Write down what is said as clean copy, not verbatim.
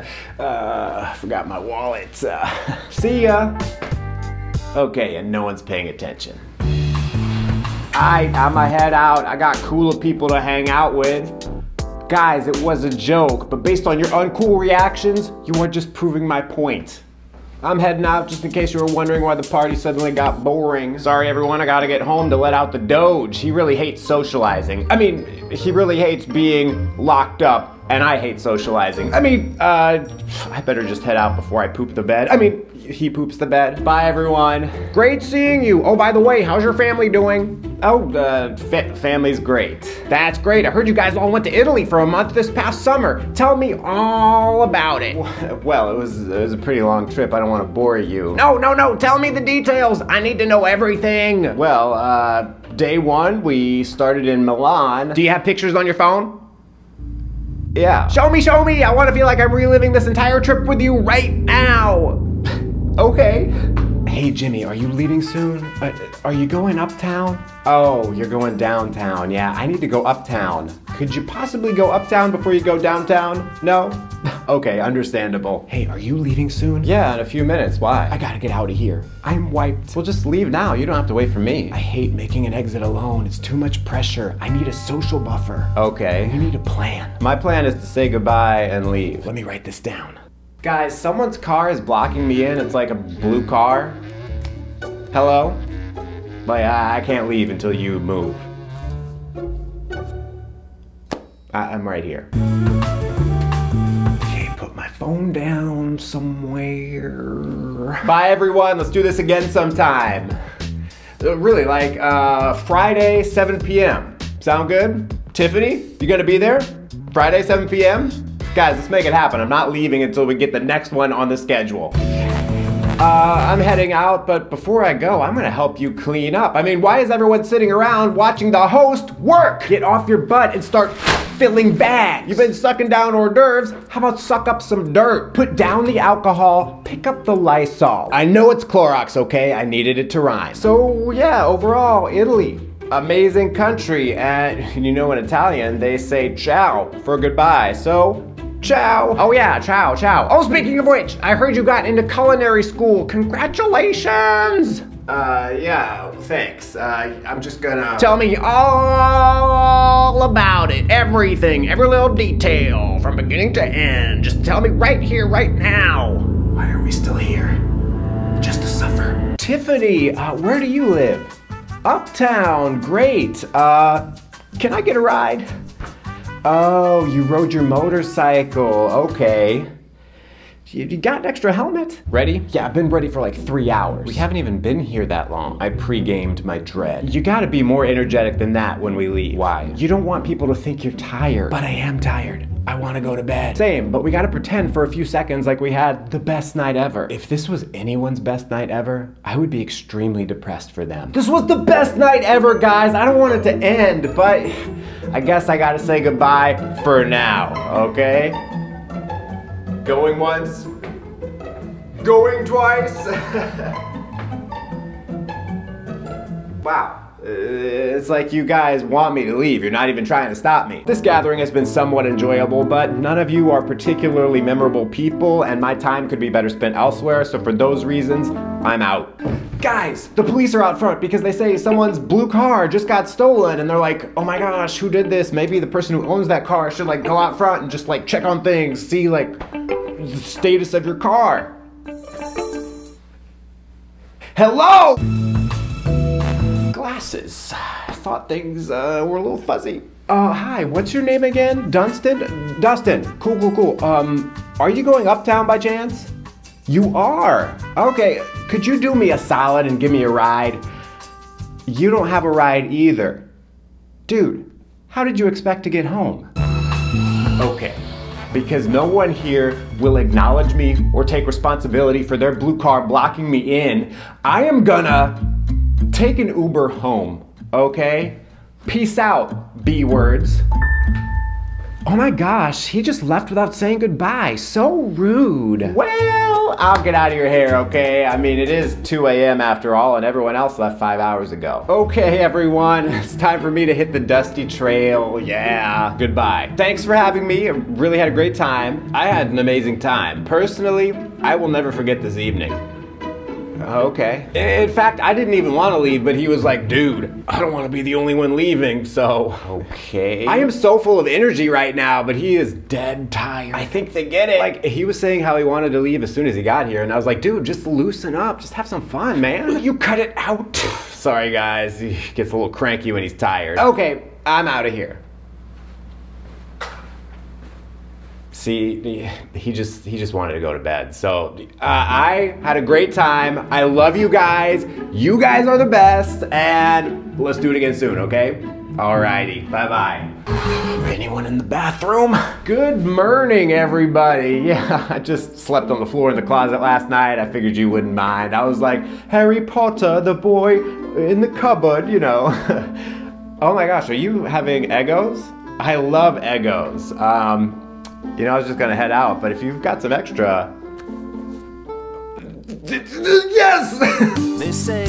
Forgot my wallet. See ya. Okay, and no one's paying attention. Alright, I'ma head out. I got cooler people to hang out with. Guys, it was a joke, but based on your uncool reactions, you weren't just proving my point. I'm heading out just in case you were wondering why the party suddenly got boring. Sorry everyone, I gotta get home to let out the Doge. He really hates socializing. I mean, he really hates being locked up, and I hate socializing. I mean, I better just head out before I poop the bed. I mean, he poops the bed. Bye everyone. Great seeing you. Oh, by the way, how's your family doing? Oh, family's great. That's great. I heard you guys all went to Italy for a month this past summer. Tell me all about it. Well, it was a pretty long trip. I don't want to bore you. No, no, no. Tell me the details. I need to know everything. Well, day one, we started in Milan. Do you have pictures on your phone? Yeah. Show me. I want to feel like I'm reliving this entire trip with you right now. Okay. Hey Jimmy, are you leaving soon? Are you going uptown? Oh, you're going downtown. Yeah, I need to go uptown. Could you possibly go uptown before you go downtown? No? Okay, understandable. Hey, are you leaving soon? Yeah, in a few minutes. Why? I gotta get out of here. I'm wiped. Well, just leave now. You don't have to wait for me. I hate making an exit alone. It's too much pressure. I need a social buffer. Okay. You need a plan. My plan is to say goodbye and leave. Let me write this down. Guys, someone's car is blocking me in. It's like a blue car. Hello? Like, I can't leave until you move. I'm right here. Okay, put my phone down somewhere. Bye, everyone. Let's do this again sometime. Really, like Friday, 7 p.m. Sound good? Tiffany, you gonna be there? Friday, 7 p.m.? Guys, let's make it happen. I'm not leaving until we get the next one on the schedule. I'm heading out, but before I go, I'm gonna help you clean up. I mean, why is everyone sitting around watching the host work? Get off your butt and start filling bags. You've been sucking down hors d'oeuvres. How about suck up some dirt? Put down the alcohol, pick up the Lysol. I know it's Clorox, okay? I needed it to rhyme. So yeah, overall, Italy. Amazing country, and you know in Italian, they say ciao for goodbye, so ciao. Oh yeah, ciao, ciao. Oh, speaking of which, I heard you got into culinary school. Congratulations! Yeah, thanks. I'm just gonna... Tell me all about it. Everything, every little detail, from beginning to end. Just tell me right here, right now. Why are we still here? Just to suffer. Tiffany, where do you live? Uptown, great. Can I get a ride? Oh, you rode your motorcycle, okay. You got an extra helmet? Ready? Yeah, I've been ready for like 3 hours. We haven't even been here that long. I pre-gamed my dread. You gotta be more energetic than that when we leave. Why? You don't want people to think you're tired. But I am tired. I wanna go to bed. Same, but we gotta pretend for a few seconds like we had the best night ever. If this was anyone's best night ever, I would be extremely depressed for them. This was the best night ever, guys. I don't want it to end, but... I guess I gotta say goodbye for now, okay? Going once, going twice. Wow. It's like you guys want me to leave. You're not even trying to stop me. This gathering has been somewhat enjoyable, but none of you are particularly memorable people, and my time could be better spent elsewhere, so for those reasons, I'm out. Guys, the police are out front because they say someone's blue car just got stolen, and they're like, oh my gosh, who did this? Maybe the person who owns that car should like go out front and just like check on things, see like the status of your car. Hello? Glasses. I thought things were a little fuzzy. Hi, what's your name again? Dunstan? Dustin. Cool, cool, cool. Are you going uptown by chance? You are. Okay, could you do me a solid and give me a ride? You don't have a ride either. Dude, how did you expect to get home? Okay, because no one here will acknowledge me or take responsibility for their blue car blocking me in, I am gonna take an Uber home, okay? Peace out, B-words. Oh my gosh, he just left without saying goodbye. So rude. Well, I'll get out of your hair, okay? I mean, it is 2 a.m. after all, and everyone else left 5 hours ago. Okay, everyone, it's time for me to hit the dusty trail. Yeah, goodbye. Thanks for having me. I really had a great time. I had an amazing time. Personally, I will never forget this evening. Okay. In fact, I didn't even want to leave, but he was like, dude, I don't want to be the only one leaving, so. Okay. I am so full of energy right now, but he is dead tired. I think they get it. Like, he was saying how he wanted to leave as soon as he got here, and I was like, dude, just loosen up. Just have some fun, man. You cut it out. Sorry, guys. He gets a little cranky when he's tired. Okay, I'm out of here. See, he just wanted to go to bed. So I had a great time. I love you guys. You guys are the best. And let's do it again soon, okay? Alrighty, bye-bye. Anyone in the bathroom? Good morning, everybody. Yeah, I just slept on the floor in the closet last night. I figured you wouldn't mind. I was like, Harry Potter, the boy in the cupboard, you know. Oh my gosh, are you having Eggos? I love Eggos. You know, I was just gonna head out, but if you've got some extra... Yes!